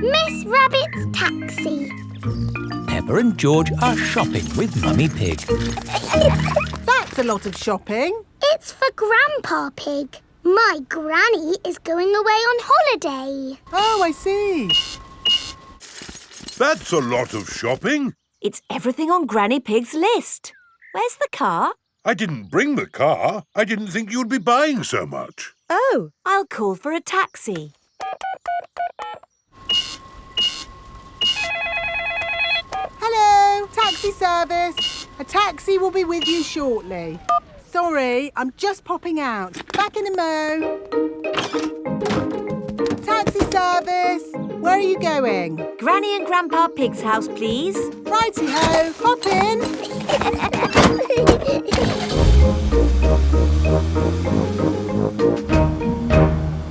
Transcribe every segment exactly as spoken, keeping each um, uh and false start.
Miss Rabbit's taxi. Peppa and George are shopping with Mummy Pig. That's a lot of shopping. It's for Grandpa Pig. My granny is going away on holiday. Oh, I see. That's a lot of shopping. It's everything on Granny Pig's list. Where's the car? I didn't bring the car. I didn't think you'd be buying so much. Oh, I'll call for a taxi. Hello, taxi service. A taxi will be with you shortly. Sorry, I'm just popping out. Back in a mo. Taxi service. Where are you going? Granny and Grandpa Pig's house, please. Righty-ho, hop in.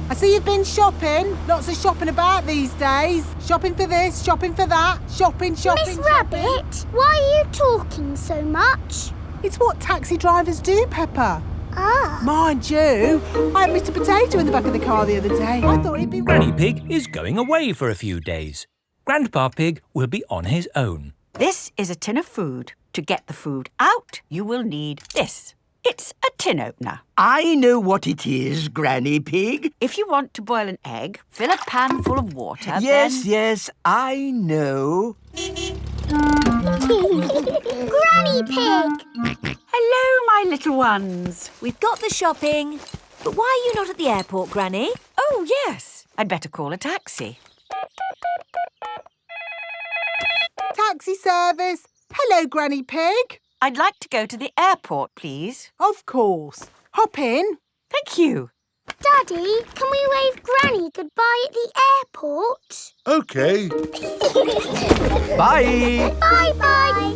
I see you've been shopping. Lots of shopping about these days. Shopping for this, shopping for that, shopping, shopping, Miss shopping. Rabbit, why are you talking so much? It's what taxi drivers do, Peppa. Ah. Mind you, I had Mister Potato in the back of the car the other day. I thought he'd be... Granny Pig is going away for a few days. Grandpa Pig will be on his own. This is a tin of food. To get the food out, you will need this. It's a tin opener. I know what it is, Granny Pig. If you want to boil an egg, fill a pan full of water, Yes, then... yes, I know. Granny Pig! Hello, my little ones. We've got the shopping. But why are you not at the airport, Granny? Oh, yes. I'd better call a taxi. Taxi service. Hello, Granny Pig. I'd like to go to the airport, please. Of course. Hop in. Thank you. Daddy, can we wave Granny goodbye at the airport? OK. Bye. Bye-bye.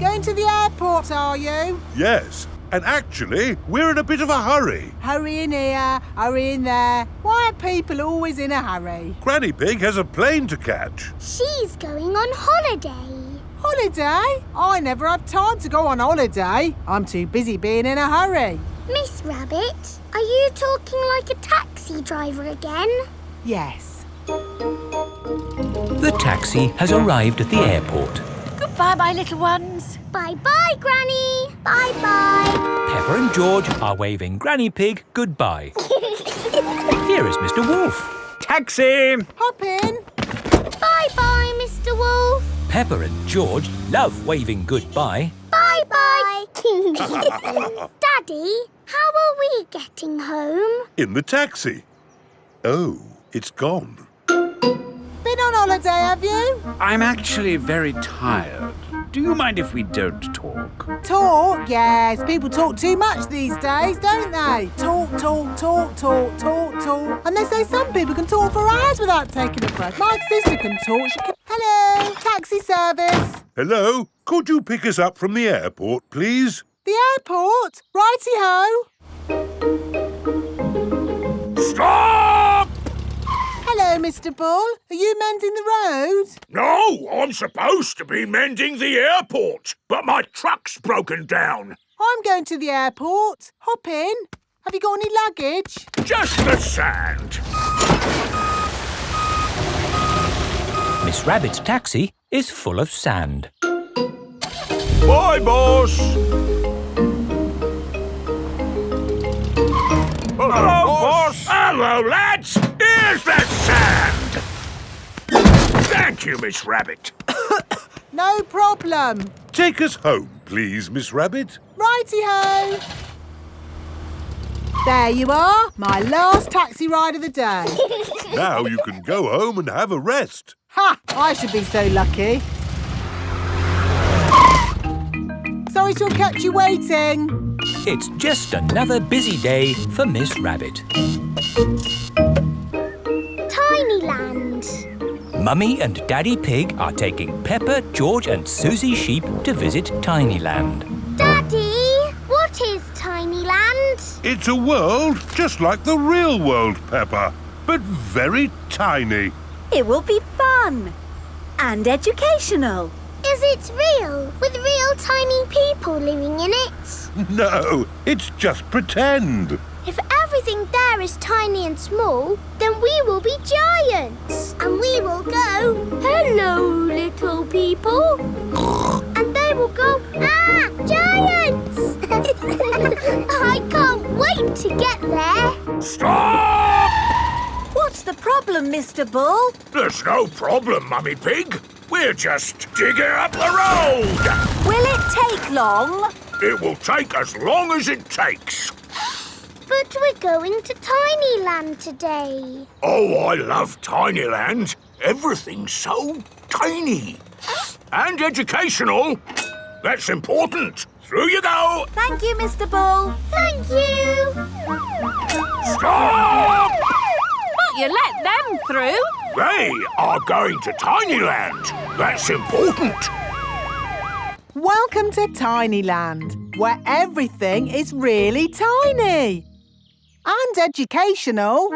Going to the airport, are you? Yes. And actually, we're in a bit of a hurry. Hurry in here, hurry in there. Why are people always in a hurry? Granny Pig has a plane to catch. She's going on holiday. Holiday? I never have time to go on holiday. I'm too busy being in a hurry. Miss Rabbit, are you talking like a taxi driver again? Yes. The taxi has arrived at the airport. Goodbye, my little ones. Bye-bye, Granny. Bye-bye. Peppa and George are waving Granny Pig goodbye. Here is Mister Wolf. Taxi! Hop in. Bye-bye, Mister Wolf. Peppa and George love waving goodbye. Bye-bye. Daddy, how are we getting home? In the taxi. Oh, it's gone. Been on holiday, have you? I'm actually very tired. Do you mind if we don't talk? Talk? Yes, people talk too much these days, don't they? Talk, talk, talk, talk, talk, talk. And they say some people can talk for hours without taking a breath. My sister can talk. She can... Hello, taxi service. Hello, could you pick us up from the airport, please? The airport? Righty-ho. Stop! Hello, Mister Bull. Are you mending the road? No, I'm supposed to be mending the airport, but my truck's broken down. I'm going to the airport. Hop in. Have you got any luggage? Just the sand. Miss Rabbit's taxi is full of sand. Bye, boss. Hello, Hello boss. boss. Hello, lads. Here's that sand. Thank you, Miss Rabbit. No problem. Take us home, please, Miss Rabbit. Righty-ho. There you are, my last taxi ride of the day. Now you can go home and have a rest. Ha! I should be so lucky. Sorry to have kept you waiting. It's just another busy day for Miss Rabbit. Tiny Land. Mummy and Daddy Pig are taking Peppa, George and Susie Sheep to visit Tiny Land. Daddy, what is Tiny Land? It's a world just like the real world, Peppa, but very tiny. It will be fun and educational. Is it real, with real tiny people living in it? No, it's just pretend. If everything there is tiny and small, then we will be giant. going to get there. Stop! What's the problem, Mister Bull? There's no problem, Mummy Pig. We're just digging up the road. Will it take long? It will take as long as it takes. But we're going to Tiny Land today. Oh, I love Tiny Land. Everything's so tiny. And educational. That's important. Through you go. Thank you, Mister Bull. Thank you. Stop! But you let them through. They are going to Tiny Land. That's important. Welcome to Tiny Land, where everything is really tiny. And educational.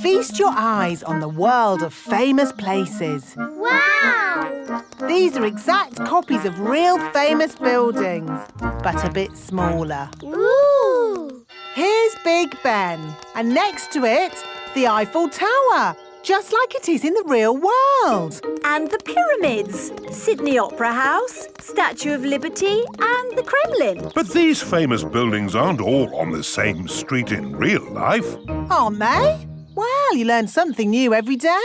Feast your eyes on the world of famous places. Wow! These are exact copies of real famous buildings, but a bit smaller. Ooh! Here's Big Ben, and next to it, the Eiffel Tower, just like it is in the real world. And the pyramids, Sydney Opera House, Statue of Liberty and the Kremlin. But these famous buildings aren't all on the same street in real life. Aren't they? Well, you learn something new every day.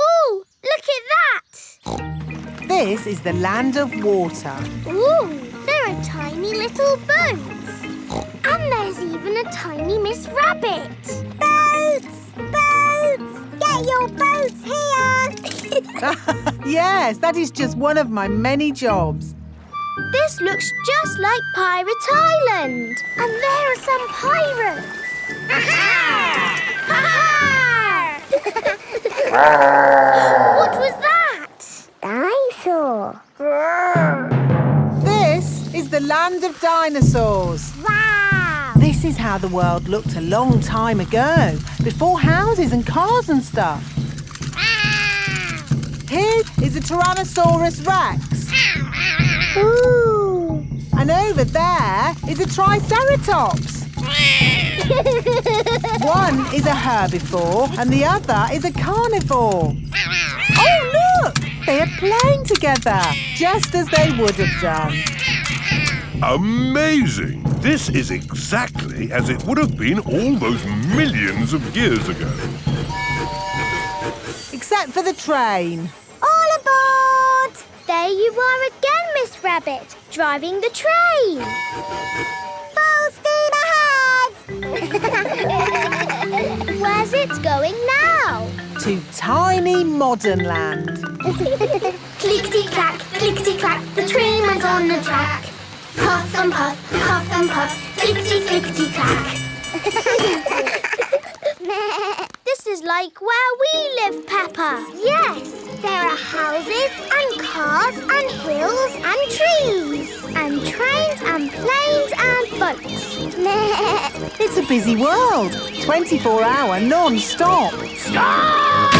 Ooh, look at that! This is the land of water. Ooh, there are tiny little boats. And there's even a tiny Miss Rabbit. Boats! Boats! Get your boats here! Yes, that is just one of my many jobs. This looks just like Pirate Island. And there are some pirates. Aha! Aha! What was that? Dinosaur. This is the land of dinosaurs. Wow! This is how the world looked a long time ago, before houses and cars and stuff. Ah! Here is a Tyrannosaurus Rex. Ooh! And over there is a Triceratops. One is a herbivore and the other is a carnivore. Oh, look! They are playing together, just as they would have done. Amazing! This is exactly as it would have been all those millions of years ago. Except for the train. All aboard! There you are again, Miss Rabbit, driving the train. Where's it going now? To tiny modern land. Clickety-clack, clickety-clack, the train went on the track. Puff and puff, puff and puff, clickety-clickety-clack. This is like where we live, Peppa. Yes, there are houses and cars and hills and trees. And trains and planes and boats. It's a busy world. twenty-four hour non-stop. Stop!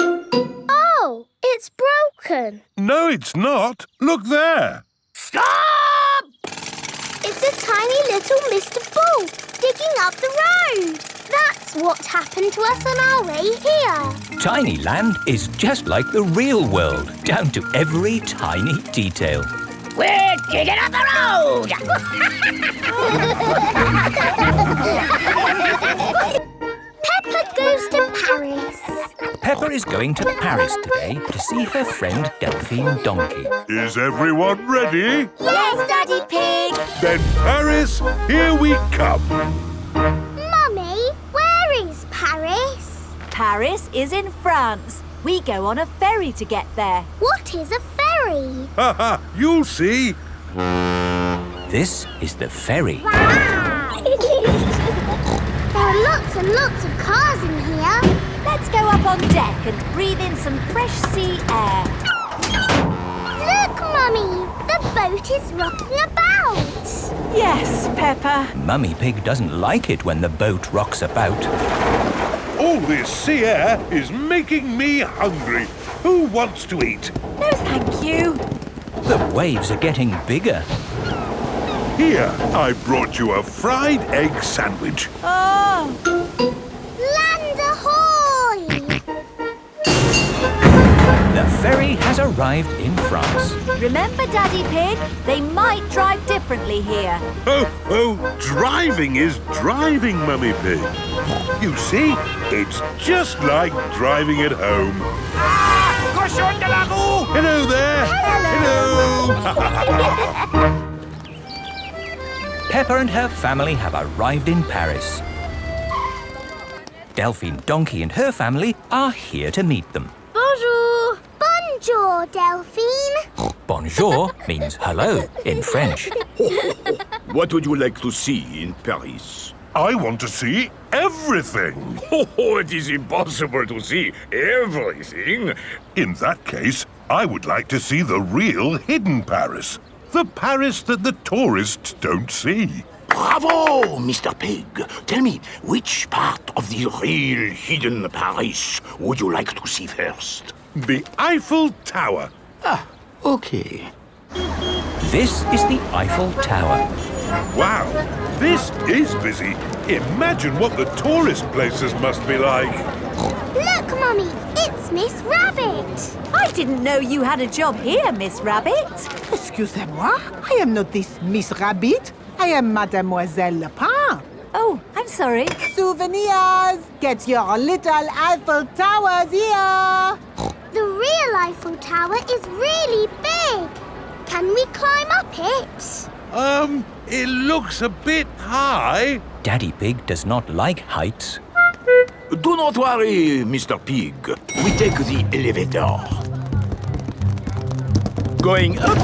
Oh, it's broken. No, it's not. Look there. Stop! It's a tiny little Mister Bull digging up the road. That's what happened to us on our way here. Tiny Land is just like the real world, down to every tiny detail. We're digging up the road! Peppa goes to Paris. Peppa is going to Paris today to see her friend Delphine Donkey. Is everyone ready? Yes, Daddy Pig! Then Paris, here we come. Paris? Paris is in France. We go on a ferry to get there. What is a ferry? Ha ha! You'll see. This is the ferry. Wow. There are lots and lots of cars in here. Let's go up on deck and breathe in some fresh sea air. Look, Mummy! The boat is rocking about. Yes, Peppa. Mummy Pig doesn't like it when the boat rocks about. All this sea air is making me hungry. Who wants to eat? No, thank you. The waves are getting bigger. Here, I brought you a fried egg sandwich. Oh! Land ahoy! The ferry has arrived in France. Remember, Daddy Pig, they might drive differently here. Oh, oh, driving is driving, Mummy Pig. You see, it's just like driving at home. Ah, cochon de la roue! Hello there! Hello! Hello. Peppa and her family have arrived in Paris. Delphine Donkey and her family are here to meet them. Bonjour! Bonjour, Delphine! Bonjour means hello in French. What would you like to see in Paris? I want to see everything! Oh, it is impossible to see everything! In that case, I would like to see the real hidden Paris. The Paris that the tourists don't see. Bravo, Mister Pig. Tell me, which part of the real hidden Paris would you like to see first? The Eiffel Tower. Ah, okay. This is the Eiffel Tower. Wow, this is busy. Imagine what the tourist places must be like. Look, Mummy, it's Miss Rabbit. I didn't know you had a job here, Miss Rabbit. Excusez-moi, I am not this Miss Rabbit. I am Mademoiselle Lapin. Oh, I'm sorry. Souvenirs! Get your little Eiffel Towers here! The real Eiffel Tower is really big. Can we climb up it? Um, it looks a bit high. Daddy Pig does not like heights. Do not worry, Mister Pig. We take the elevator. Going up.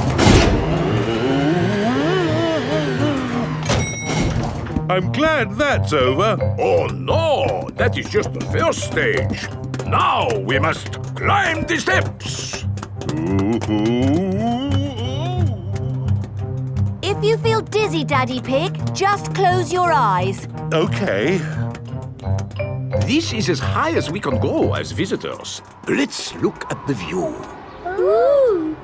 I'm glad that's over. Oh, no! That is just the first stage. Now we must climb the steps. If you feel dizzy, Daddy Pig, just close your eyes. Okay. This is as high as we can go as visitors. Let's look at the view. Ooh!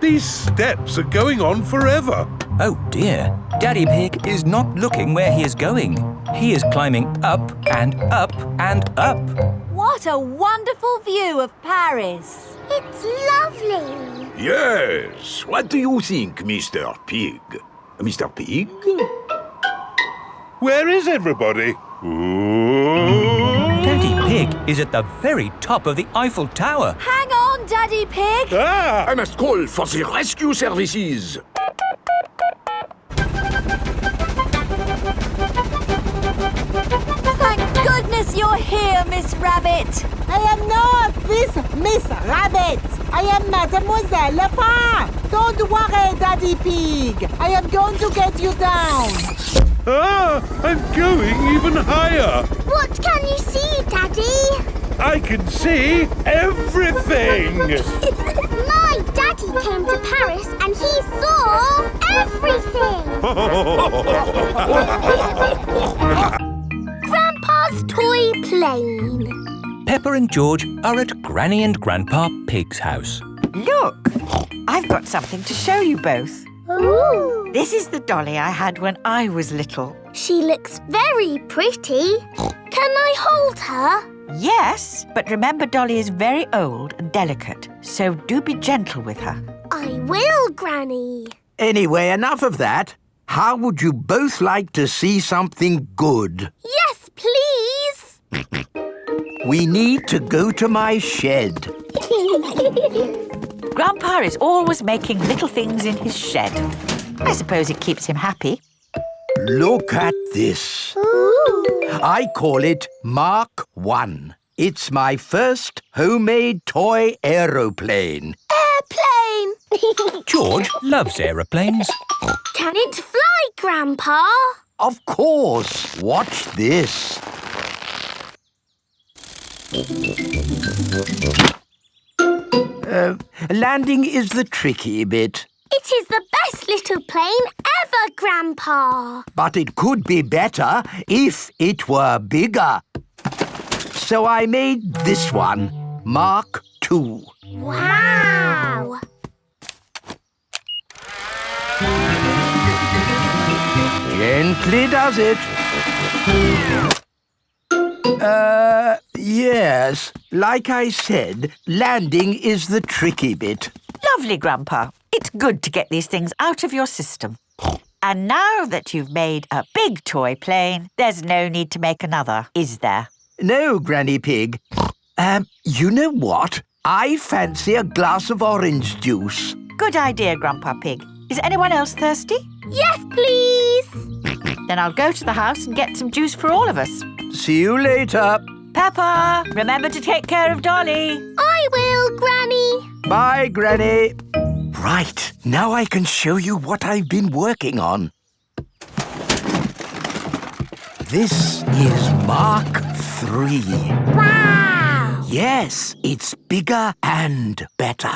These steps are going on forever. Oh, dear. Daddy Pig is not looking where he is going. He is climbing up and up and up. What a wonderful view of Paris. It's lovely. Yes. What do you think, Mister Pig? Mister Pig? Where is everybody? Daddy Pig is at the very top of the Eiffel Tower. Hang on, Daddy Pig. Ah! I must call for the rescue services. Thank goodness you're here, Miss Rabbit. I am not this Miss Rabbit. I am Mademoiselle Lapin. Don't worry, Daddy Pig. I am going to get you down. Ah, I'm going even higher. What can you see, Daddy? I can see everything. My daddy came to Paris and he saw everything! Grandpa's toy plane. Peppa and George are at Granny and Grandpa Pig's house. Look, I've got something to show you both. Ooh. This is the dolly I had when I was little. She looks very pretty. Can I hold her? Yes, but remember Dolly is very old and delicate, so do be gentle with her. I will, Granny. Anyway, enough of that. How would you both like to see something good? Yes, please. We need to go to my shed. Grandpa is always making little things in his shed. I suppose it keeps him happy. Look at this. Ooh. I call it Mark One. It's my first homemade toy aeroplane. Airplane! George loves aeroplanes. Can it fly, Grandpa? Of course. Watch this. Uh, landing is the tricky bit. It is the best little plane ever, Grandpa. But it could be better if it were bigger. So I made this one, Mark Two. Wow! Gently does it. Uh, Yes, like I said, landing is the tricky bit. Lovely, Grandpa. It's good to get these things out of your system. And now that you've made a big toy plane, there's no need to make another, is there? No, Granny Pig. Um, you know what? I fancy a glass of orange juice. Good idea, Grandpa Pig. Is anyone else thirsty? Yes, please! Then I'll go to the house and get some juice for all of us. See you later. Peppa, remember to take care of Dolly. I will, Granny. Bye, Granny. Right, now I can show you what I've been working on. This is Mark three. Wow! Yes, it's bigger and better.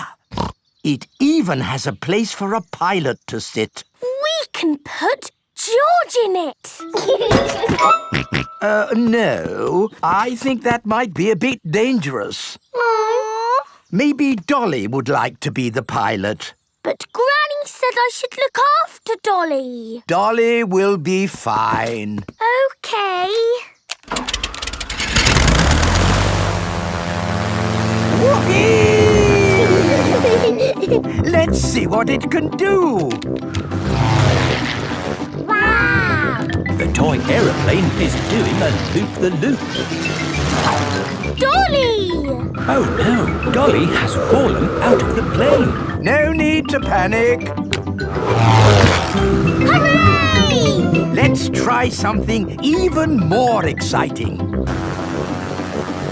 It even has a place for a pilot to sit. We can put George in it. uh, no, I think that might be a bit dangerous. Aww. Maybe Dolly would like to be the pilot. But Granny said I should look after Dolly. Dolly will be fine. Okay. Whoopee! Let's see what it can do. Wow! The toy aeroplane is doing a loop-the-loop. -loop. Dolly! Oh no, Dolly has fallen out of the plane. No need to panic. Hooray! Let's try something even more exciting.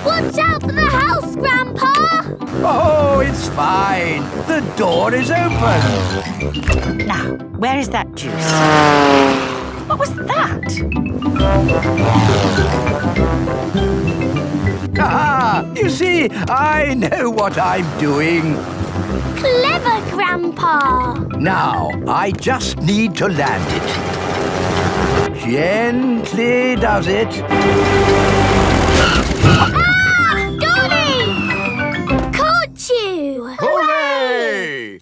Watch out for the house, Grandpa! Oh, it's fine. The door is open. Now, where is that juice? What was that? Ah, you see, I know what I'm doing. Clever, Grandpa. Now, I just need to land it. Gently does it. Ah! Dolly! Caught you! Hooray!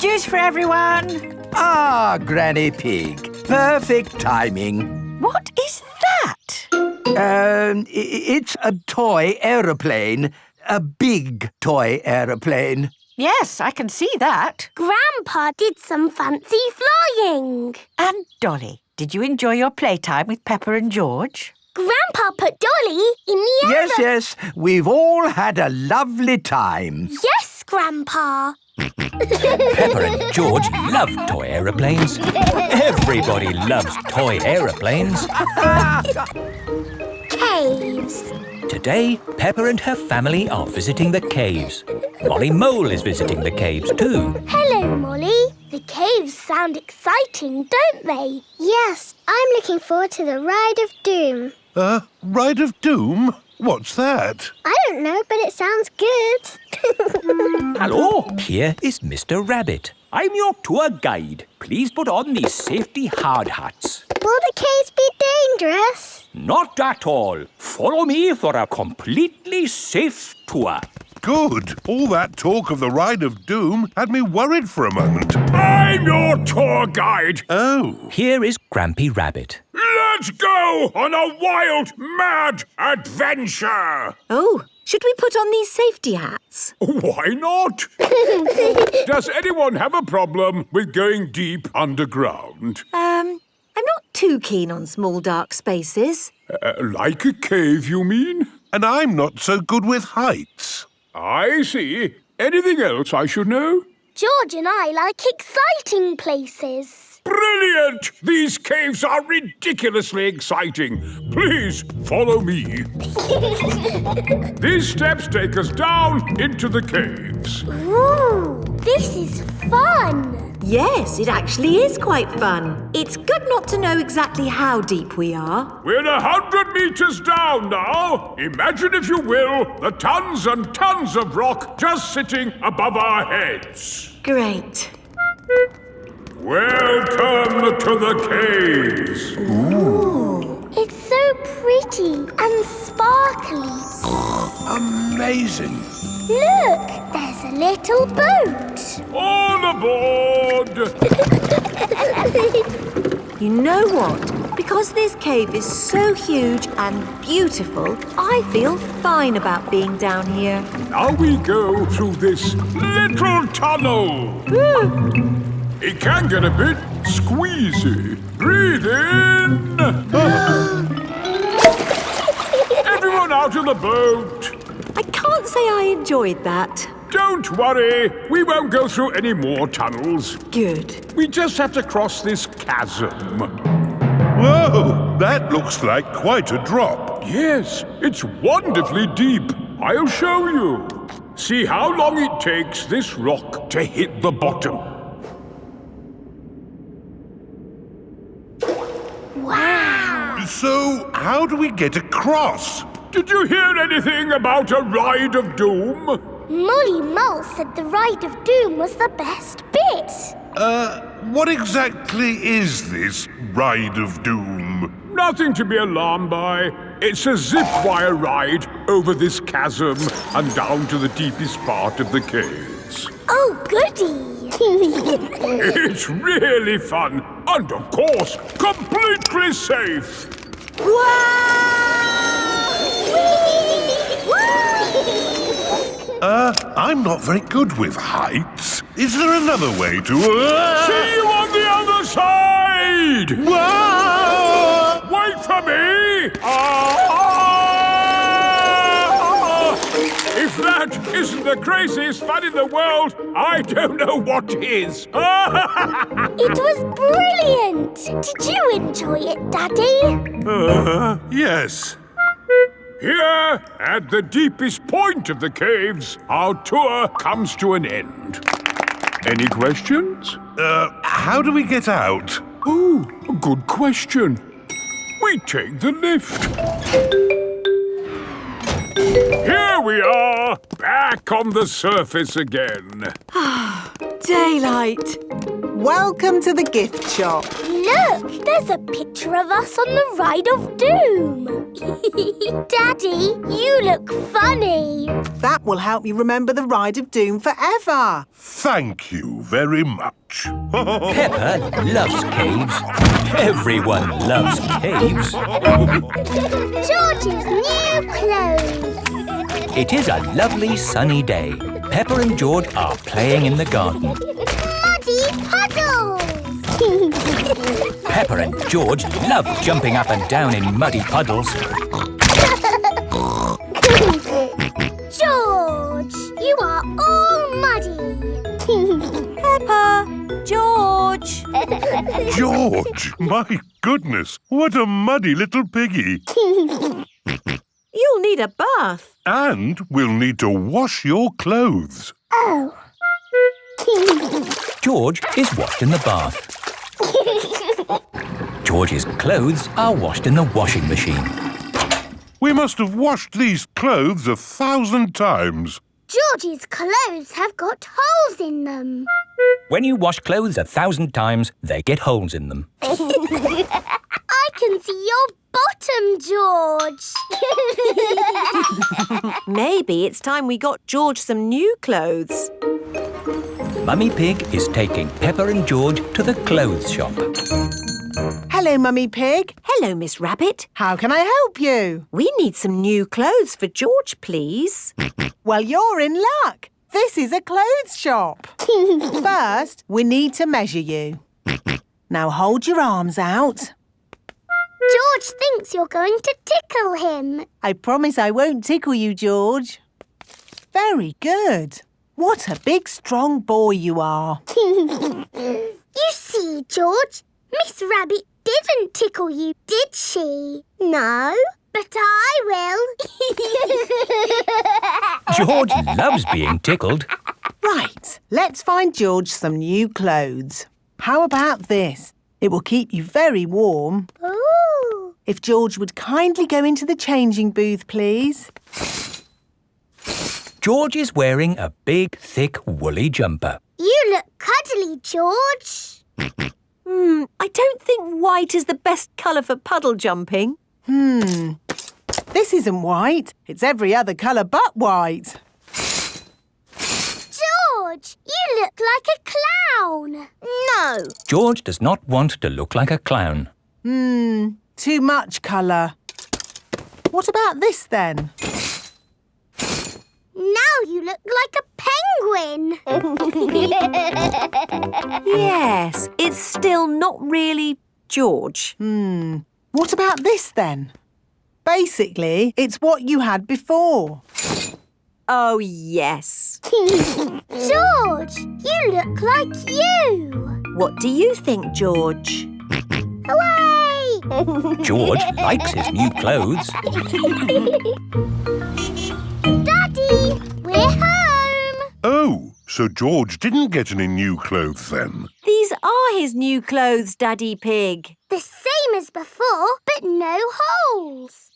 Juice for everyone. Ah, Granny Pig. Perfect timing. What is that? Um, it's a toy aeroplane. A big toy aeroplane. Yes, I can see that. Grandpa did some fancy flying. And Dolly, did you enjoy your playtime with Peppa and George? Grandpa put Dolly in the air. Yes, yes. We've all had a lovely time. Yes, Grandpa. Peppa and George love toy aeroplanes. Everybody loves toy aeroplanes. Caves. Today, Peppa and her family are visiting the caves. Molly Mole is visiting the caves too. Hello, Molly. The caves sound exciting, don't they? Yes, I'm looking forward to the Ride of Doom. Uh, Ride of Doom? What's that? I don't know, but it sounds good. Hello, here is Mister Rabbit. I'm your tour guide. Please put on these safety hard hats. Will the caves be dangerous? Not at all. Follow me for a completely safe tour. Good. All that talk of the Ride of Doom had me worried for a moment. I'm your tour guide. Oh. Here is Grampy Rabbit. Let's go on a wild, mad adventure! Oh, should we put on these safety hats? Why not? Does anyone have a problem with going deep underground? Um, I'm not too keen on small, dark spaces. Uh, like a cave, you mean? And I'm not so good with heights. I see. Anything else I should know? George and I like exciting places. Brilliant! These caves are ridiculously exciting. Please follow me. These steps take us down into the caves. Ooh, this is fun. Yes, it actually is quite fun. It's good not to know exactly how deep we are. We're a hundred metres down now. Imagine, if you will, the tons and tons of rock just sitting above our heads. Great. Welcome to the caves! Ooh! It's so pretty and sparkly. Amazing! Look! There's a little boat! On aboard! You know what? Because this cave is so huge and beautiful, I feel fine about being down here. Now we go through this little tunnel. Ooh. It can get a bit squeezy. Breathe in. Everyone out of the boat. I can't say I enjoyed that. Don't worry. We won't go through any more tunnels. Good. We just have to cross this chasm. Whoa! That looks like quite a drop. Yes, it's wonderfully deep. I'll show you. See how long it takes this rock to hit the bottom. Wow! So, how do we get across? Did you hear anything about a ride of doom? Molly Mole said the ride of doom was the best bit. Uh... What exactly is this ride of doom? Nothing to be alarmed by. It's a zip wire ride over this chasm and down to the deepest part of the caves. Oh, goody! It's really fun and, of course, completely safe. Uh, I'm not very good with heights. Is there another way to... Uh... See you on the other side! Whoa! Wait for me! Ah! If that isn't the craziest fun in the world, I don't know what is. It was brilliant! Did you enjoy it, Daddy? Uh, yes. Here, at the deepest point of the caves, our tour comes to an end. Any questions? Uh, how do we get out? Oh, good question. We take the lift. Here we are, back on the surface again. Daylight. Welcome to the gift shop. Look, there's a picture of us on the Ride of Doom. Daddy, you look funny. That will help me remember the Ride of Doom forever. Thank you very much. Peppa loves caves. Everyone loves caves. George's new clothes. It is a lovely sunny day. Peppa and George are playing in the garden. Puddles! Peppa and George love jumping up and down in muddy puddles. George, you are all muddy. Peppa, George. George, my goodness, what a muddy little piggy. You'll need a bath. And we'll need to wash your clothes. Oh. George is washed in the bath. George's clothes are washed in the washing machine. We must have washed these clothes a thousand times. George's clothes have got holes in them. When you wash clothes a thousand times, they get holes in them. I can see your bottom, George. Maybe it's time we got George some new clothes. Mummy Pig is taking Peppa and George to the clothes shop. Hello, Mummy Pig. Hello, Miss Rabbit. How can I help you? We need some new clothes for George, please. Well, you're in luck. This is a clothes shop. First, we need to measure you. Now hold your arms out. George thinks you're going to tickle him. I promise I won't tickle you, George. Very good. What a big, strong boy you are. You see, George, Miss Rabbit didn't tickle you, did she? No, but I will. George loves being tickled. Right, let's find George some new clothes. How about this? It will keep you very warm. Ooh. If George would kindly go into the changing booth, please. George is wearing a big, thick, woolly jumper. You look cuddly, George. Hmm, I don't think white is the best colour for puddle jumping. Hmm, this isn't white. It's every other colour but white. George, you look like a clown. No. George does not want to look like a clown. Hmm, too much colour. What about this, then? Now you look like a penguin. Yes, it's still not really George. Hmm. What about this, then? Basically, it's what you had before. Oh, yes. George, you look like you. What do you think, George? Away! George likes his new clothes. Daddy, we're home. Oh, so George didn't get any new clothes then? These are his new clothes, Daddy Pig. The same as before, but no holes.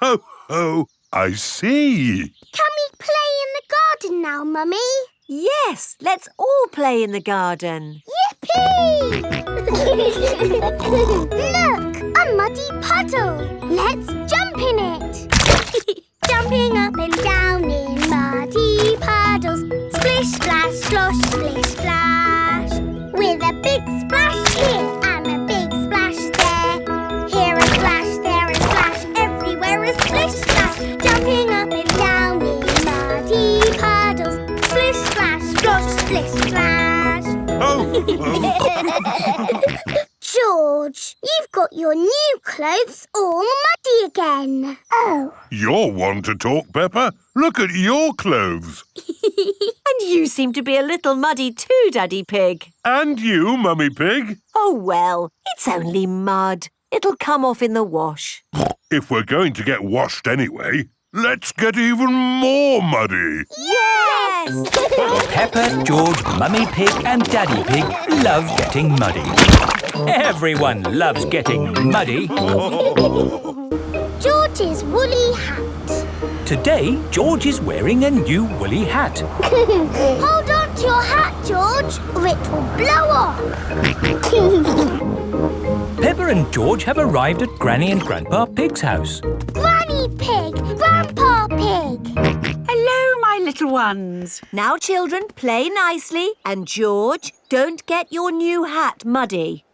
Ho, ho. I see. Can we play in the garden now, Mummy? Yes, let's all play in the garden. Yippee! Look, a muddy puddle. Let's jump in it. Jumping up and down in muddy puddles. Splish, splash, slosh, splish, splash. With a big splash here and a big splash there. Here a splash, there a splash, everywhere a splish, splash. Jumping up and down in muddy puddles. Splish, splash, splash, splish, splash. George, you've got your new clothes all muddy again. Oh. You're one to talk, Peppa. Look at your clothes. And you seem to be a little muddy too, Daddy Pig. And you, Mummy Pig. Oh, well, it's only mud. It'll come off in the wash. If we're going to get washed anyway, let's get even more muddy. Yes! Peppa, George, Mummy Pig and Daddy Pig love getting muddy. Everyone loves getting muddy. George's woolly hat. Today, George is wearing a new woolly hat. Hold on to your hat, George, or it will blow off. Peppa and George have arrived at Granny and Grandpa Pig's house. Granny Pig, Grandpa Pig. Hello, my little ones. Now, children, play nicely. And, George, don't get your new hat muddy.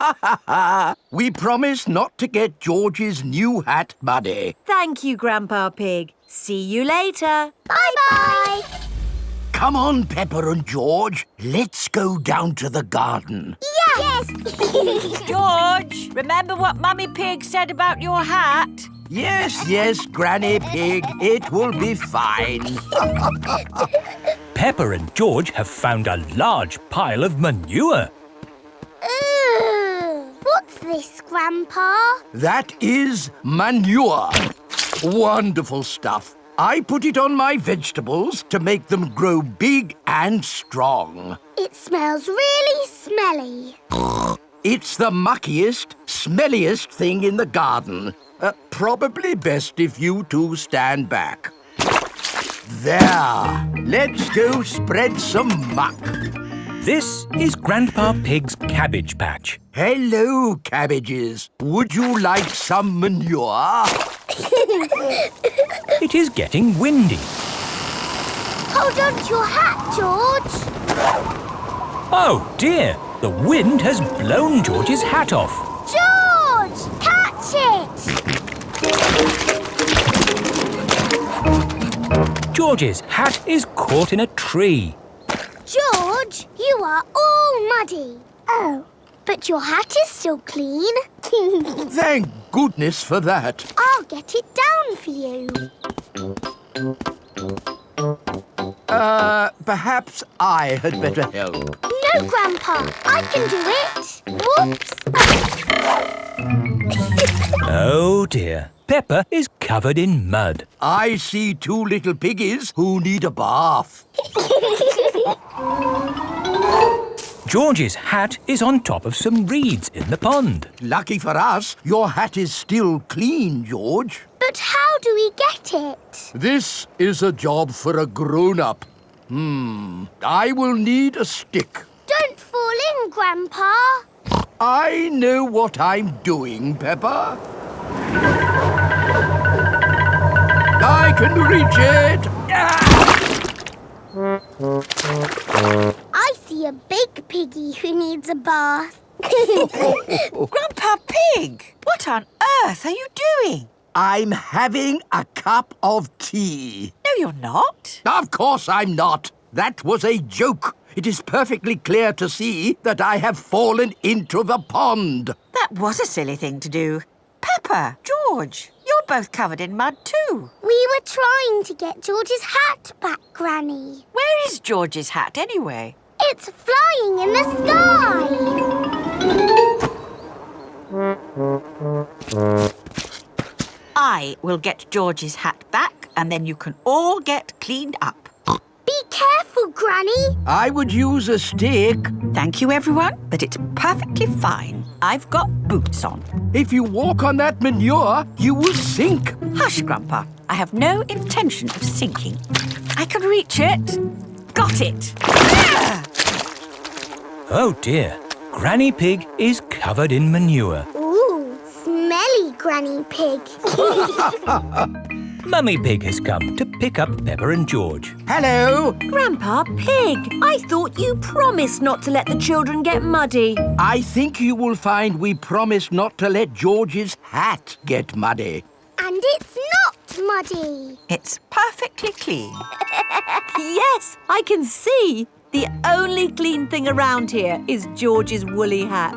Ha, ha, ha. We promise not to get George's new hat muddy. Thank you, Grandpa Pig. See you later. Bye-bye. Come on, Peppa and George. Let's go down to the garden. Yes! George, remember what Mummy Pig said about your hat? Yes, yes, Granny Pig, it will be fine. Peppa and George have found a large pile of manure. Ooh, what's this, Grandpa? That is manure. Wonderful stuff. I put it on my vegetables to make them grow big and strong. It smells really smelly. It's the muckiest, smelliest thing in the garden. Uh, probably best if you two stand back. There. Let's go spread some muck. This is Grandpa Pig's cabbage patch. Hello, cabbages. Would you like some manure? It is getting windy. Hold on to your hat, George. Oh, dear. The wind has blown George's hat off. George, catch it! George's hat is caught in a tree. George, you are all muddy. Oh, but your hat is still clean. Thank goodness for that. I'll get it down for you. Uh, perhaps I had better help. No, Grandpa, I can do it. Whoops. Oh, dear. Peppa is covered in mud. I see two little piggies who need a bath. George's hat is on top of some reeds in the pond. Lucky for us, your hat is still clean, George. But how do we get it? This is a job for a grown-up. Hmm, I will need a stick. Don't fall in, Grandpa. I know what I'm doing, Peppa. I can reach it. Ah! I see a big piggy who needs a bath. Grandpa Pig, what on earth are you doing? I'm having a cup of tea. No, you're not. Of course I'm not. That was a joke. It is perfectly clear to see that I have fallen into the pond. That was a silly thing to do. Peppa, George, you're both covered in mud too. We were trying to get George's hat back, Granny. Where is George's hat anyway? It's flying in the sky. I will get George's hat back and then you can all get cleaned up. Be careful, Granny. I would use a stick. Thank you, everyone, but it's perfectly fine. I've got boots on. If you walk on that manure, you will sink. Hush, Grandpa. I have no intention of sinking. I can reach it. Got it. Ah! Oh, dear. Granny Pig is covered in manure. Ooh, smelly Granny Pig. Mummy Pig has come to pick up Peppa and George. Hello! Grandpa Pig, I thought you promised not to let the children get muddy. I think you will find we promised not to let George's hat get muddy. And it's not muddy. It's perfectly clean. Yes, I can see. The only clean thing around here is George's woolly hat.